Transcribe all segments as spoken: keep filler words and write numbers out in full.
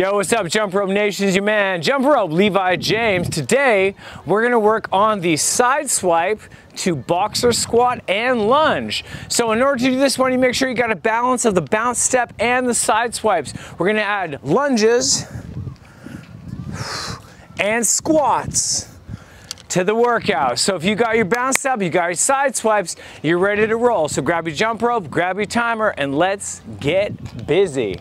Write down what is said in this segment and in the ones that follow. Yo, what's up, Jump Rope Nation? It's your man, Jump Rope, Levi James. Today, we're gonna work on the side swipe to boxer squat and lunge. So in order to do this one, you make sure you got a balance of the bounce step and the side swipes. We're gonna add lunges and squats to the workout. So if you got your bounce step, you got your side swipes, you're ready to roll. So grab your jump rope, grab your timer, and let's get busy.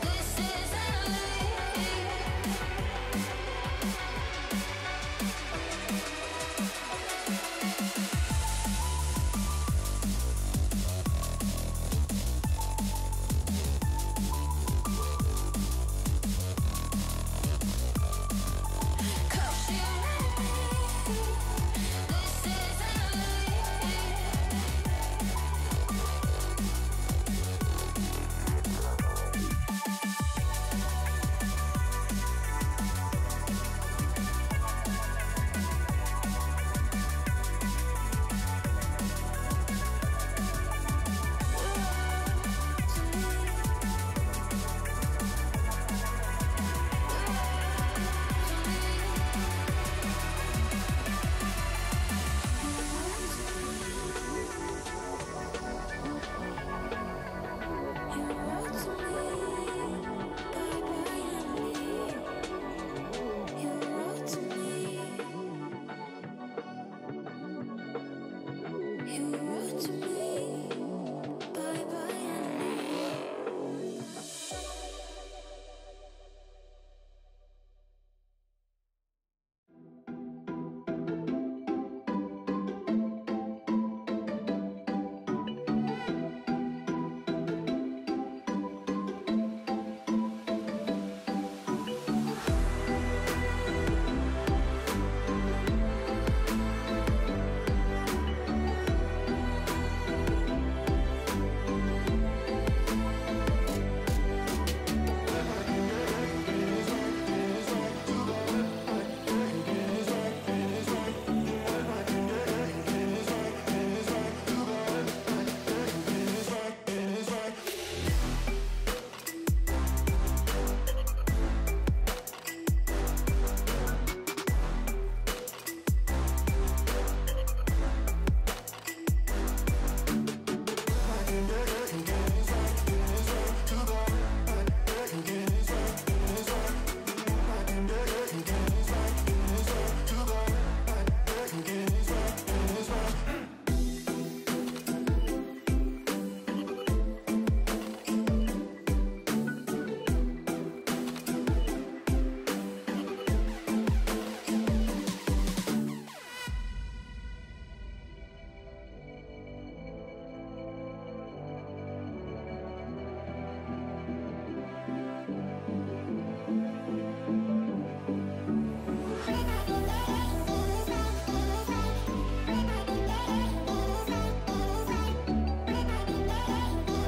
This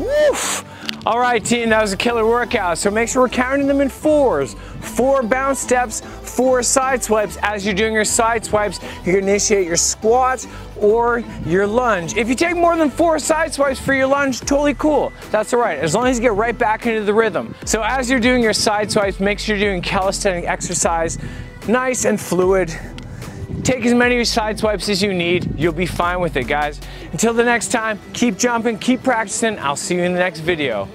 Woof! All right, team, that was a killer workout. So make sure we're counting them in fours. Four bounce steps, four side swipes. As you're doing your side swipes, you can initiate your squat or your lunge. If you take more than four side swipes for your lunge, totally cool. That's all right, as long as you get right back into the rhythm. So as you're doing your side swipes, make sure you're doing calisthenic exercise, nice and fluid. Take as many side swipes as you need. You'll be fine with it, guys. Until the next time, keep jumping, keep practicing. I'll see you in the next video.